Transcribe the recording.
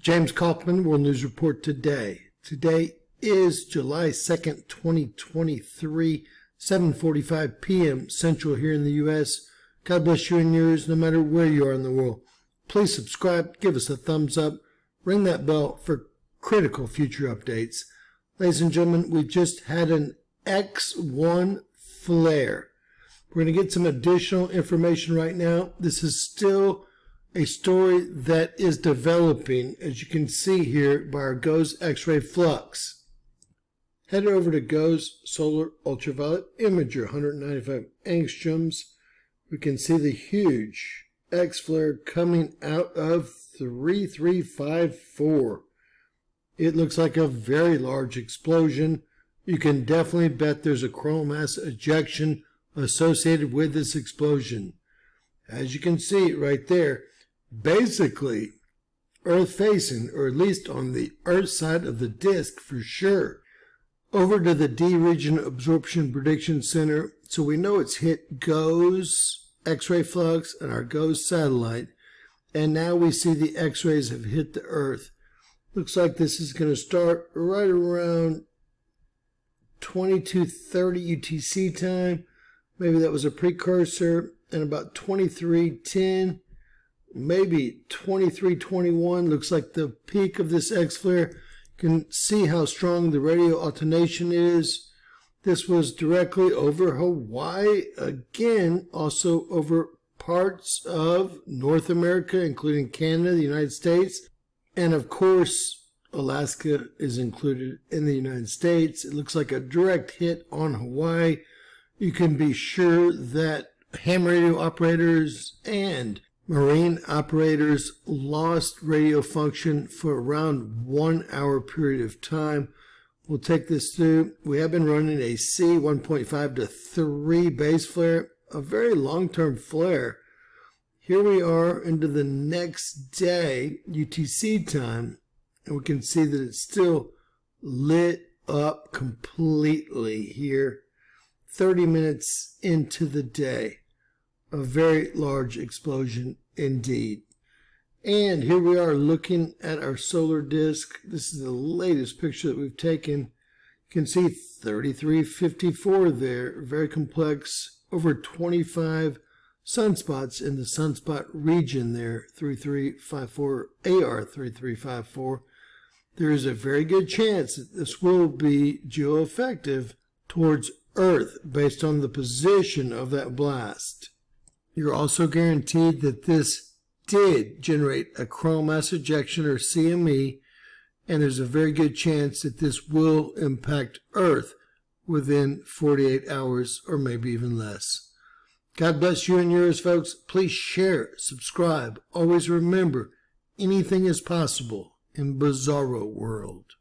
James Kaufman, World News Report today. Today is July 2nd, 2023, 7:45 p.m. Central here in the U.S. God bless you and yours, no matter where you are in the world. Please subscribe, give us a thumbs up, ring that bell for critical future updates. Ladies and gentlemen, we just had an X1 flare. We're going to get some additional information right now. This is still a story that is developing, as you can see here, by our GOES X-ray flux. Head over to GOES Solar Ultraviolet Imager, 195 angstroms. We can see the huge X-flare coming out of 3354. It looks like a very large explosion. You can definitely bet there's a coronal mass ejection associated with this explosion. As you can see right there, basically Earth facing, or at least on the Earth side of the disk for sure. Over to the D region absorption prediction center, so we know it's hit GOES X-ray flux and our GOES satellite, and now we see the X-rays have hit the Earth. Looks like this is going to start right around 22:30 UTC time. Maybe that was a precursor, and about 23:10, maybe 23:21 looks like the peak of this X-flare. You can see how strong the radio alternation is. This was directly over Hawaii again, also over parts of North America, including Canada, the United States, and of course Alaska is included in the United States. It looks like a direct hit on Hawaii. You can be sure that ham radio operators and marine operators lost radio function for around 1 hour period of time. We'll take this through. We have been running a C 1.5 to 3 base flare, a very long-term flare. Here we are into the next day, UTC time, and we can see that it's still lit up completely here. 30 minutes into the day, a very large explosion indeed. And here we are looking at our solar disk. This is the latest picture that we've taken. You can see 3354 there, very complex, over 25 sunspots in the sunspot region there, 3354, AR3354. There is a very good chance that this will be geo-effective towards Earth based on the position of that blast. You're also guaranteed that this did generate a coronal mass ejection, or CME, and there's a very good chance that this will impact Earth within 48 hours or maybe even less. God bless you and yours, folks. Please share, subscribe. Always remember, anything is possible in Bizarro World.